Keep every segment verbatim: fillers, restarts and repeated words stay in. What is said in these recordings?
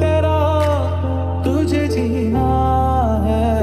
तेरा तुझे जीना है।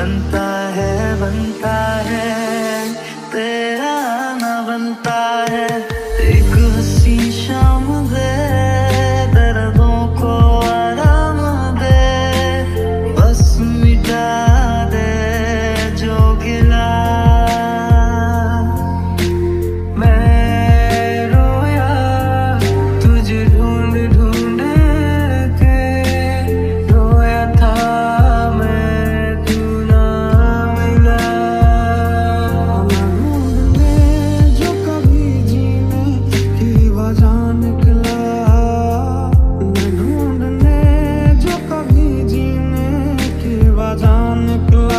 बनता है बनता है तेरा ना बनता है। एक हसी शाम दे, दर्दों को आराम दे, बस मिटा दे जो गिला मैं रोया। तुझे ढूंढ ढूंढ के रोया था मैं, तू ना मिला। मैं जो कभी जीने की वजह निकला, मैं ढूंढने जो कभी जीने की वजह निकला।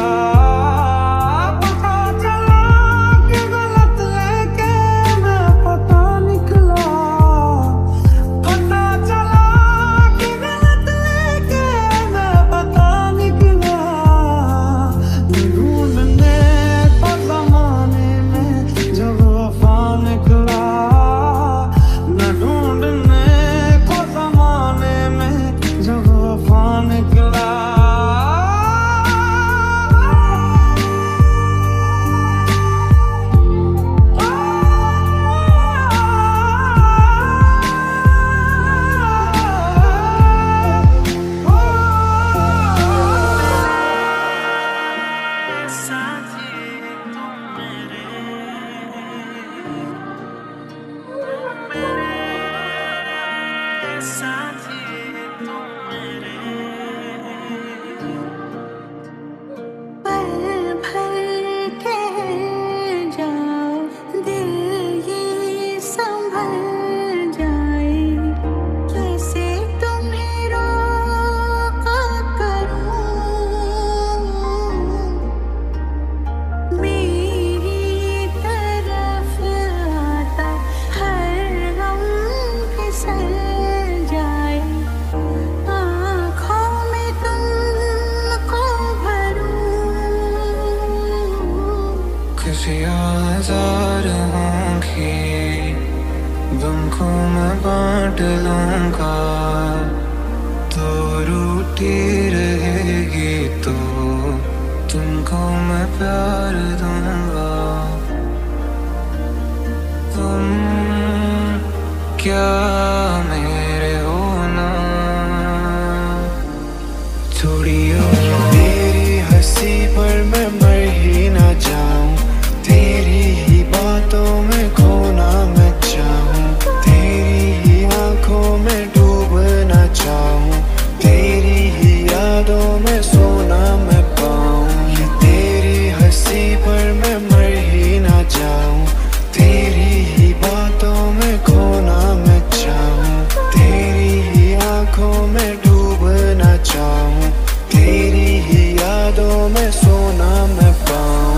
तुमको मैं बांट लूंगा तो रूठी रहेगी, तो तुमको मैं प्यार दूंगा। तुम क्या मेरे हो ना, छोड़ियो मेरी हंसी पर मैं मर ही ना जाऊं, तेरी ही बातों में खोना मैं चाहूं, तेरी ही आंखों में डूबना चाहूं, तेरी ही यादों में सोना मैं पाऊं। ये तेरी हंसी पर मैं मर ही ना जाऊं, तेरी ही बातों में खोना मैं चाहूं, तेरी ही आंखों में डूबना चाहूं, तेरी ही यादों में सोना मैं पाऊं।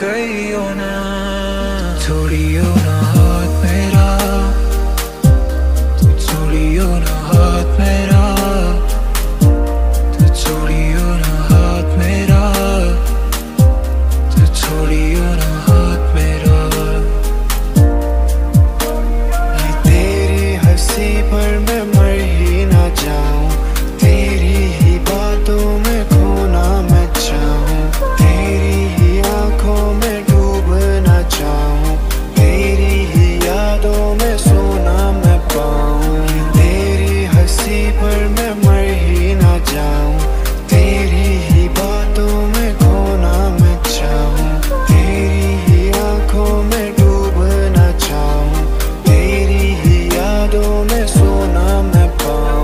कहियो ना, छोड़ियो ना हाथ मेरा, छोड़ियो ना हाथ मेरा, छोड़ियो ना हाथ मेरा, छोड़ियो ना हाथ मेरा। तेरी हंसी पर मैं मर ही ना जाऊं, तेरी ही बातों में खोना मैं चाहूं, तेरी ही आंखों में डूबना चाहूं, तेरी ही यादों में सोना मैं पाऊं। तेरी हंसी पर मैं मर ही ना जाऊं, तेरी ही बातों में खोना मैं चाहूं, तेरी ही आंखों में डूबना चाहूं, तेरी ही यादों में सोना मैं पाऊं।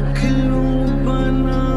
रख लूं बना।